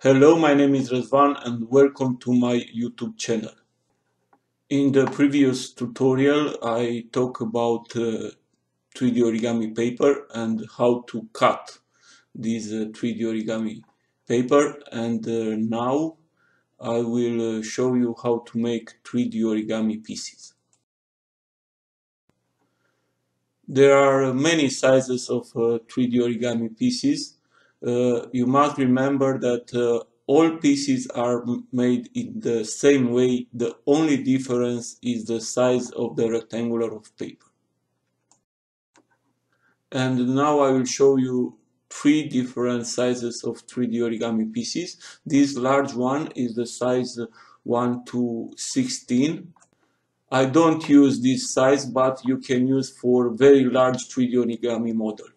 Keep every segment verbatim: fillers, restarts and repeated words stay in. Hello, my name is Razvan and welcome to my YouTube channel. In the previous tutorial I talked about uh, three D origami paper and how to cut this uh, three D origami paper, and uh, now I will uh, show you how to make three D origami pieces. There are many sizes of uh, three D origami pieces. Uh, you must remember that uh, all pieces are made in the same way. The only difference is the size of the rectangular of paper. And now I will show you three different sizes of three D origami pieces. This large one is the size one to sixteen. I don't use this size, but you can use for very large three D origami model.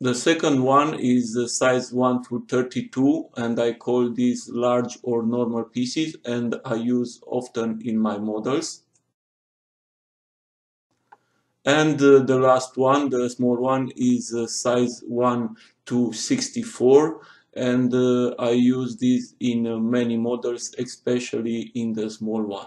The second one is size one through thirty-two, and I call these large or normal pieces, and I use often in my models. And uh, the last one, the small one, is uh, size one to sixty-four, and uh, I use these in uh, many models, especially in the small one.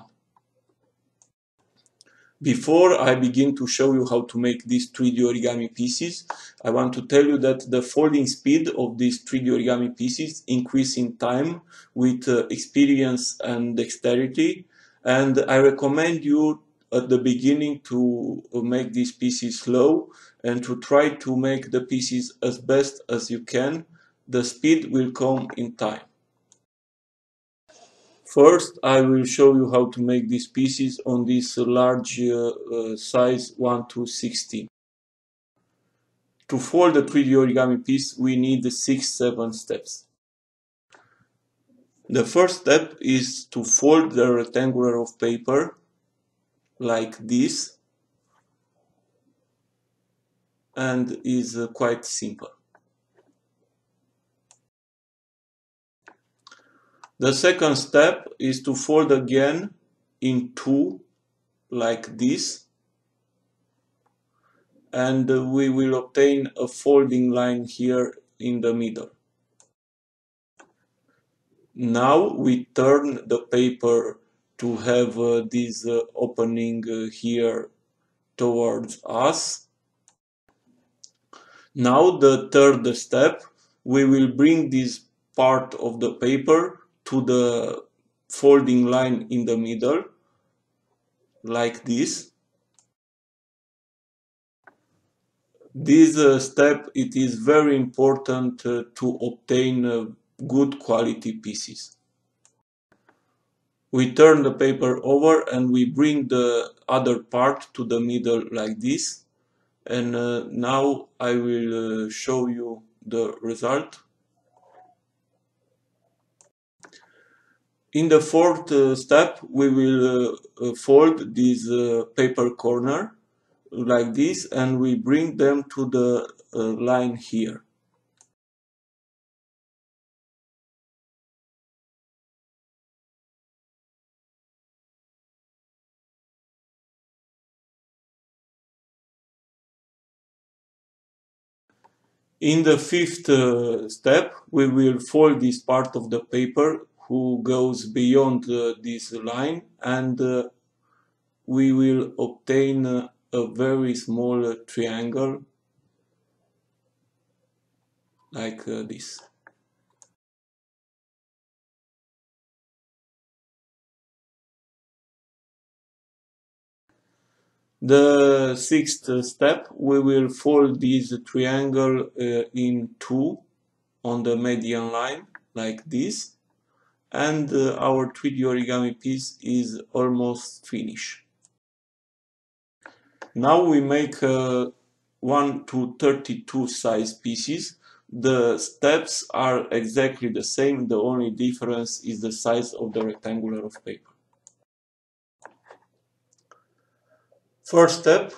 Before I begin to show you how to make these three D origami pieces, I want to tell you that the folding speed of these three D origami pieces increases in time with uh, experience and dexterity, and I recommend you at the beginning to make these pieces slow and to try to make the pieces as best as you can. The speed will come in time. First, I will show you how to make these pieces on this large uh, uh, size one to sixteen. To fold the three D origami piece, we need six to seven steps. The first step is to fold the rectangular of paper like this, and is uh, quite simple. The second step is to fold again in two, like this, and we will obtain a folding line here in the middle. Now we turn the paper to have uh, this uh, opening uh, here towards us. Now the third step, we will bring this part of the paper to the folding line in the middle, like this. This uh, step, it is very important uh, to obtain uh, good quality pieces. We turn the paper over and we bring the other part to the middle like this. And uh, now I will uh, show you the result. In the fourth uh, step, we will uh, uh, fold this uh, paper corner like this, and we bring them to the uh, line here. In the fifth uh, step, we will fold this part of the paper who goes beyond uh, this line, and uh, we will obtain uh, a very small uh, triangle like uh, this. The sixth step, we will fold this triangle uh, in two on the median line like this, and uh, our three D origami piece is almost finished. Now we make uh, one to thirty-two size pieces. The steps are exactly the same, the only difference is the size of the rectangular of paper. First step,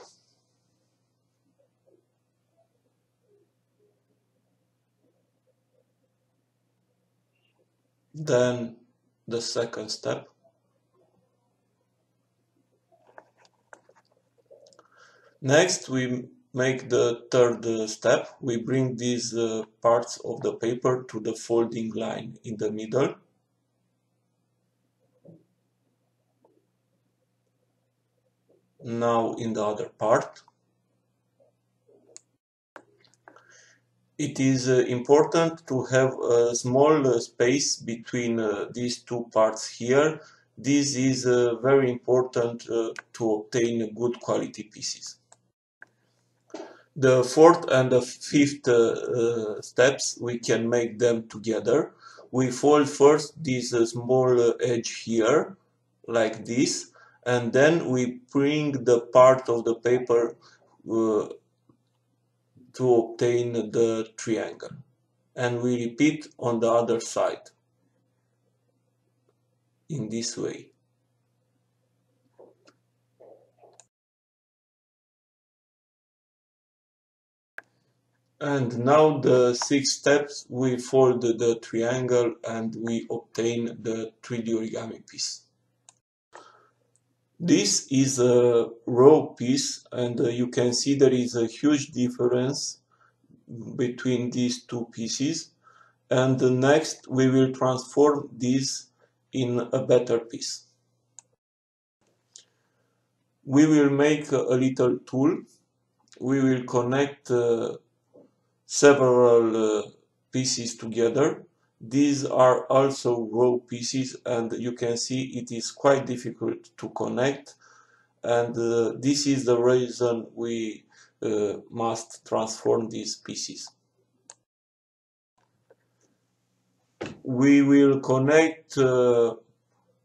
then the second step, next we make the third uh, step. We bring these uh, parts of the paper to the folding line in the middle. Now in the other part. It is uh, important to have a small uh, space between uh, these two parts here. This is uh, very important uh, to obtain good quality pieces. The fourth and the fifth uh, uh, steps, we can make them together. We fold first this uh, small uh, edge here, like this, and then we bring the part of the paper uh, to obtain the triangle. And we repeat on the other side, in this way. And now the six steps, we fold the triangle and we obtain the three D origami piece. This is a raw piece, and you can see there is a huge difference between these two pieces. And next we will transform this in a better piece. We will make a little tool. We will connect uh, several uh, pieces together. These are also raw pieces, and you can see it is quite difficult to connect, and uh, this is the reason we uh, must transform these pieces. We will connect uh,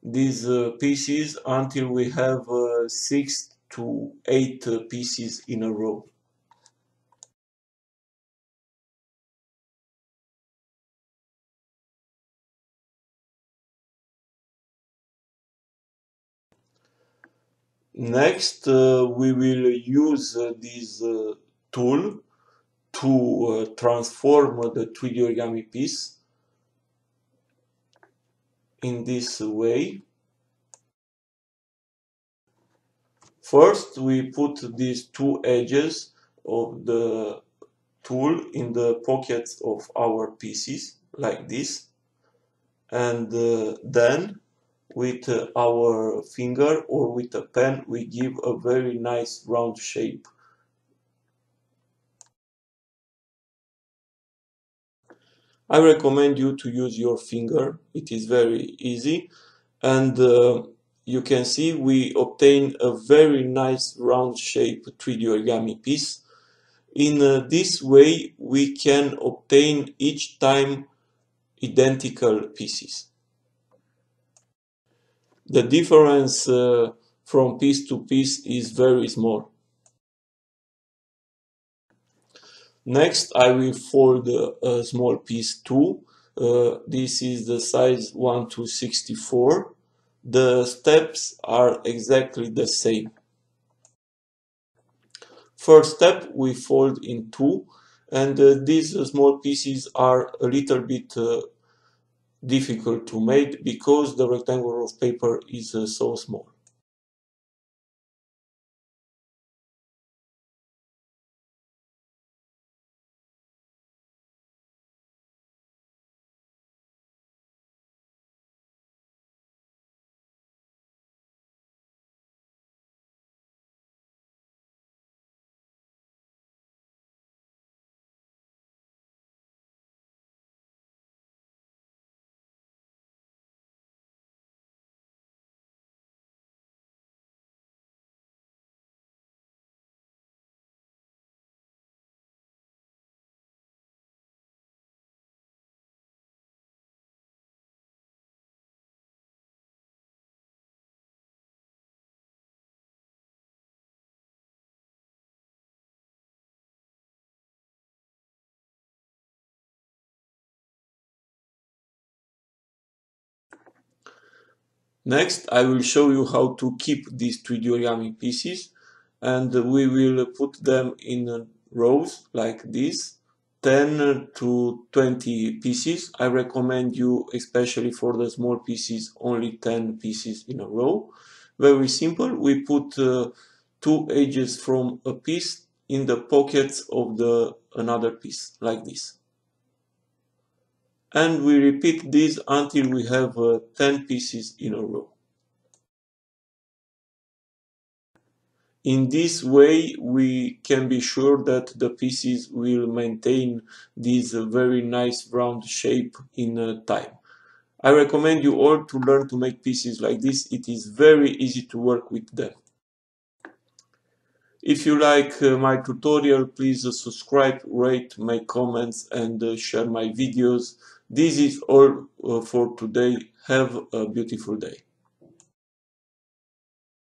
these uh, pieces until we have uh, six to eight uh, pieces in a row. Next, uh, we will use uh, this uh, tool to uh, transform the three D origami piece in this way. First, we put these two edges of the tool in the pockets of our pieces, like this, and uh, then with uh, our finger or with a pen, we give a very nice round shape. I recommend you to use your finger. It is very easy, and uh, you can see we obtain a very nice round shape three D origami piece. In uh, this way, we can obtain each time identical pieces. The difference uh, from piece to piece is very small. Next, I will fold a, a small piece too. Uh, this is the size one to sixty-four. The steps are exactly the same. First step, we fold in two, and uh, these uh, small pieces are a little bit uh, difficult to make because the rectangle of paper is uh, so small. Next, I will show you how to keep these three D origami pieces, and we will put them in rows like this, ten to twenty pieces. I recommend you, especially for the small pieces, only ten pieces in a row. Very simple, we put uh, two edges from a piece in the pockets of the another piece, like this. And we repeat this until we have uh, ten pieces in a row. In this way, we can be sure that the pieces will maintain this uh, very nice round shape in uh, time. I recommend you all to learn to make pieces like this. It is very easy to work with them. If you like uh, my tutorial, please uh, subscribe, rate, make comments, and uh, share my videos. This is all uh, for today. Have a beautiful day.